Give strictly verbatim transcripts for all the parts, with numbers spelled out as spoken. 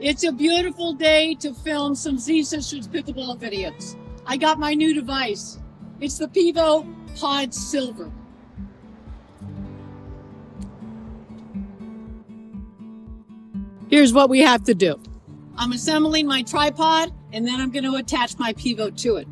It's a beautiful day to film some Z Sisters Pickleball videos. I got my new device. It's the Pivo Pod Silver. Here's what we have to do. I'm assembling my tripod and then I'm going to attach my Pivo to it.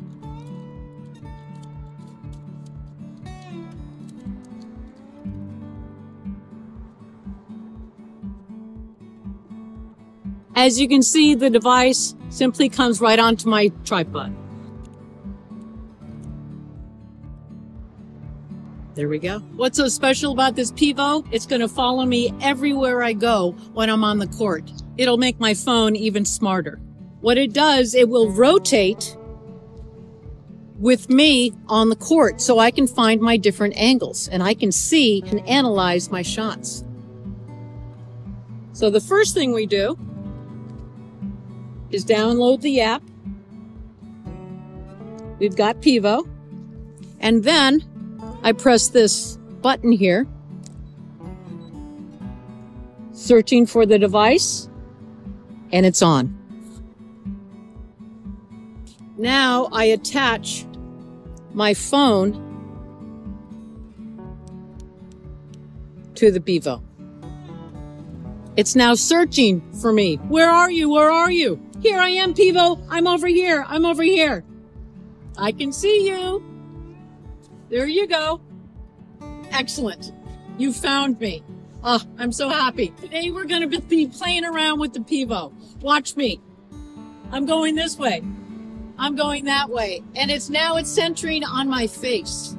As you can see, the device simply comes right onto my tripod. There we go. What's so special about this Pivo? It's going to follow me everywhere I go when I'm on the court. It'll make my phone even smarter. What it does, it will rotate with me on the court so I can find my different angles and I can see and analyze my shots. So the first thing we do is download the app. We've got Pivo. And then I press this button here, searching for the device, and it's on. Now I attach my phone to the Pivo. It's now searching for me. Where are you? Where are you? Here I am, Pivo. I'm over here. I'm over here. I can see you. There you go. Excellent. You found me. Oh, I'm so happy. Today we're going to be playing around with the Pivo. Watch me. I'm going this way. I'm going that way. And it's now it's centering on my face.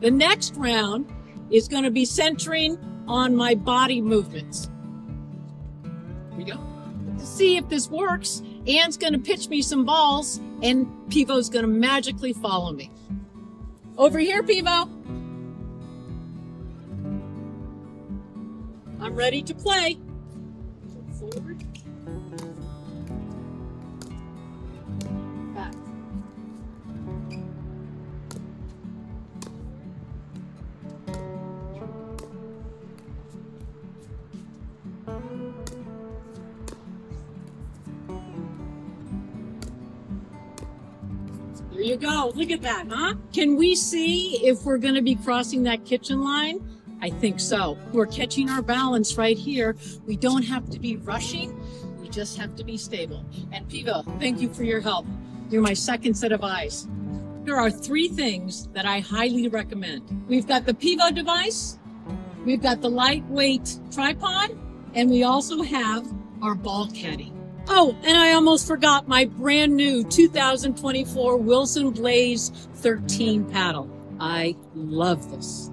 The next round is going to be centering on my body movements. Here we go. To see if this works, Anne's going to pitch me some balls and Pivo's going to magically follow me. Over here, Pivo. I'm ready to play. Forward. Back. There you go. Look at that, huh? Can we see if we're going to be crossing that kitchen line? I think so. We're catching our balance right here. We don't have to be rushing. We just have to be stable. And Pivo, thank you for your help. You're my second set of eyes. There are three things that I highly recommend. We've got the Pivo device. We've got the lightweight tripod. And we also have our ball caddy. Oh, and I almost forgot my brand new two thousand twenty-four Wilson Blaze thirteen paddle. I love this.